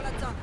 la zona.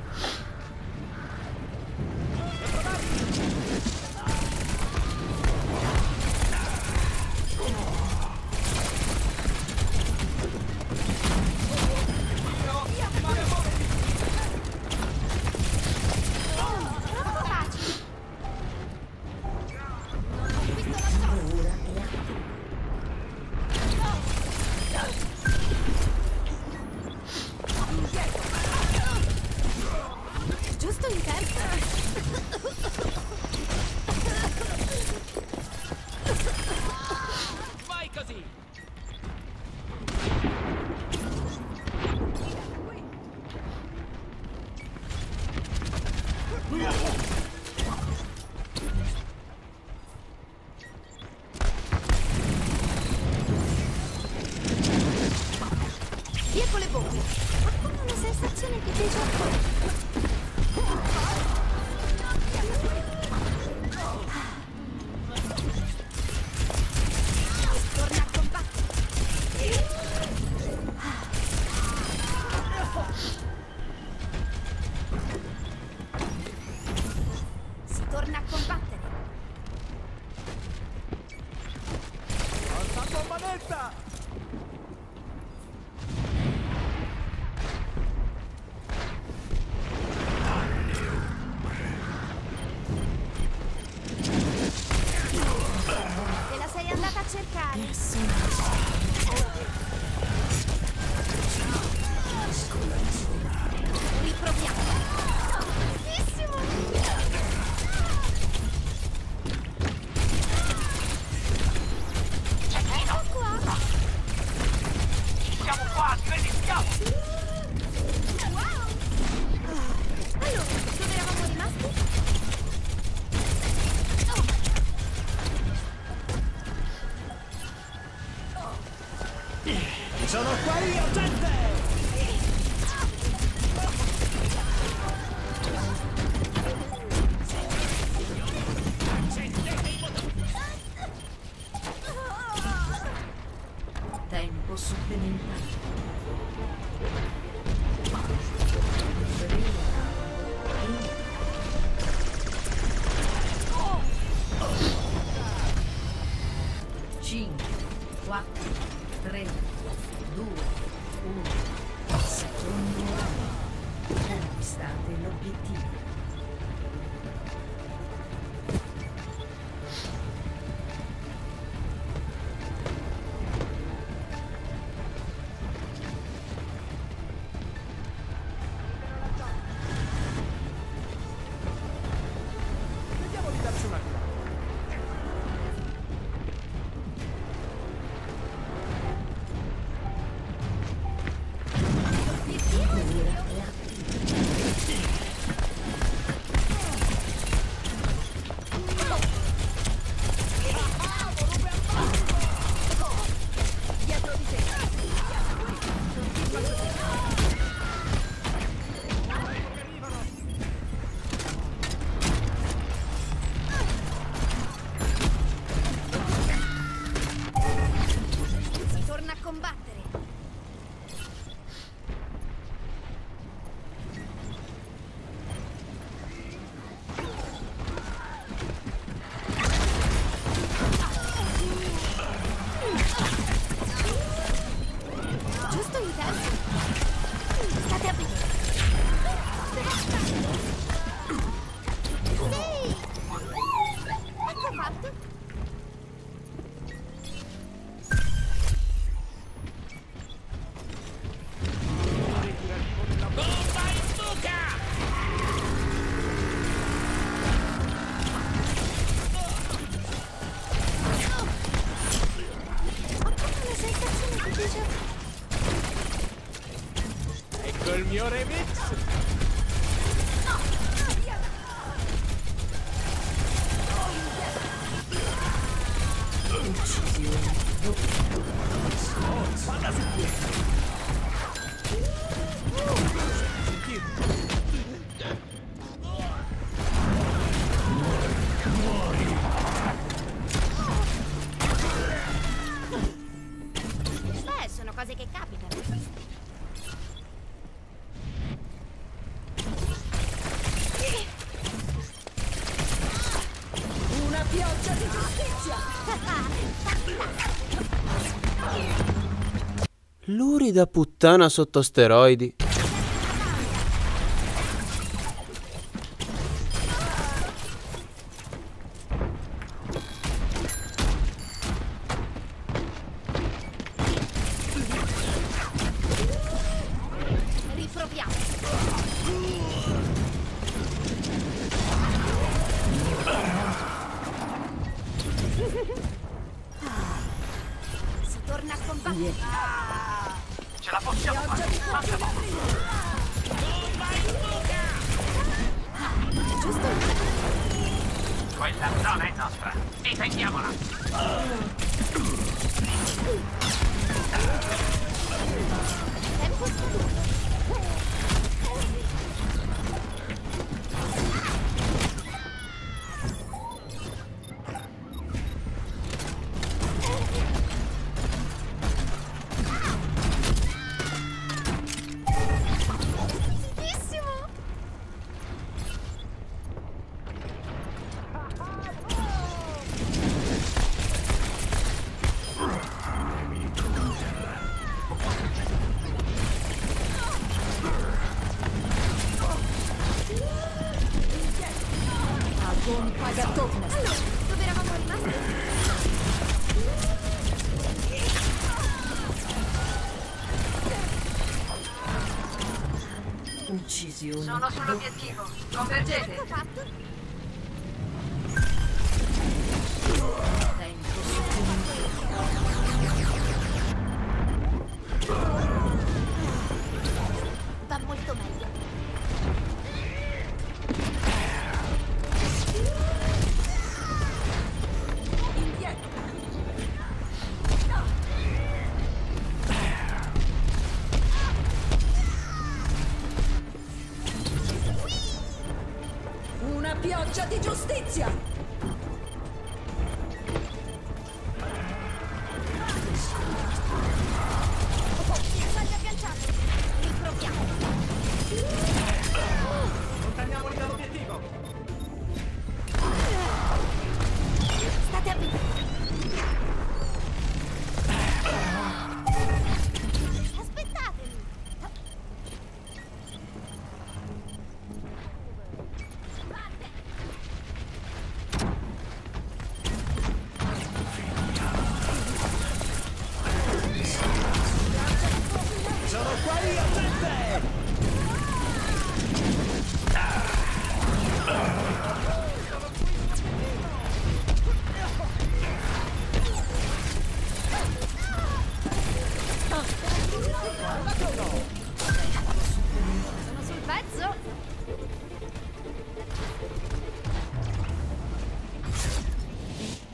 Sono qua io, gente! Tempo supplementare. Muori! Una pioggia di giustizia. Lurida puttana sotto steroidi. Ce la possiamo fare. Quella zona è nostra. Difendiamola. Uccisione. Sono sull'obiettivo. Convergete. Va molto meglio. Pioggia di giustizia! Salta pianciata! Riproviamo! Contagliamoli dall'obiettivo! State avvicini!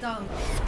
Don't.